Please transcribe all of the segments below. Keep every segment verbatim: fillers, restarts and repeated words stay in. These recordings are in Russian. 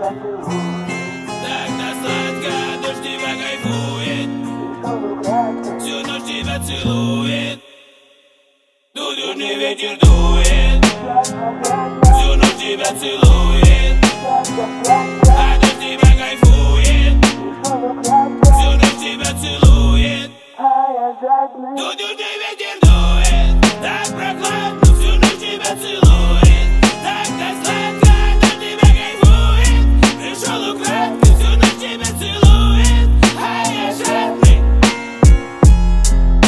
Так достатка дождь тебя кайфует, всю ночь тебя целует. Тут южный ветер дует, всю ночь тебя целует. А дождь тебя кайфует, всю ночь тебя целует. Тут южный ветер дует, так прохладно, всю ночь тебя целует.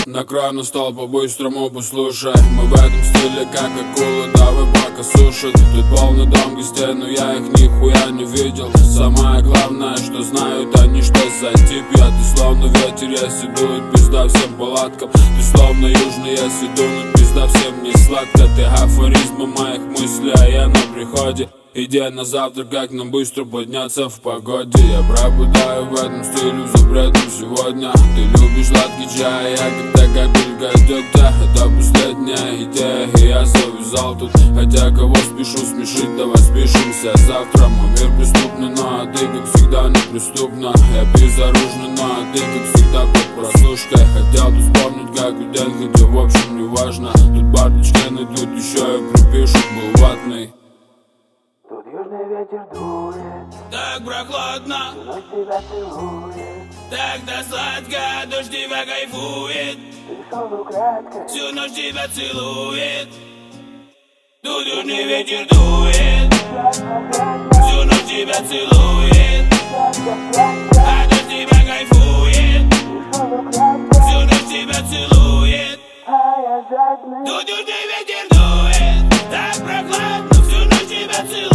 Накравно стал по-быстрому послушай. Мы в этом стиле как акула, давай пока сушит. Тут полный дом гостей, но я их нихуя не видел. Самое главное, что знают они, что за тип я. Ты словно ветер, если дует, пизда всем палаткам. Ты словно южный, если дунут, пизда всем не сладко. Ты афоризмы моих мыслей, а я на приходе. Идея на завтра, как нам быстро подняться в погоде. Я пропадаю в этом стиле запретном сегодня. Ты любишь сладкий чай, я когда капель гадюк-то. Это последняя идея, и я завязал тут. Хотя кого спешу смешить, давай спешимся завтра. Мой мир преступный, но ты как всегда неприступна. Я безоружный, но ты как всегда под прослушкой. Хотел тут вспомнить, как у день, хотя в общем не важно. Тут бардачки найдут, еще и припишут, был ватный. Так прохладно, так до сладка, дождь тебя кайфует, всю ночь тебя целует. Тут южный ветер дует, всю ночь тебя целует. А дождь тебя кайфует, всю ночь тебя целует. Тут южный ветер дует, так прохладно, всю ночь тебя целует.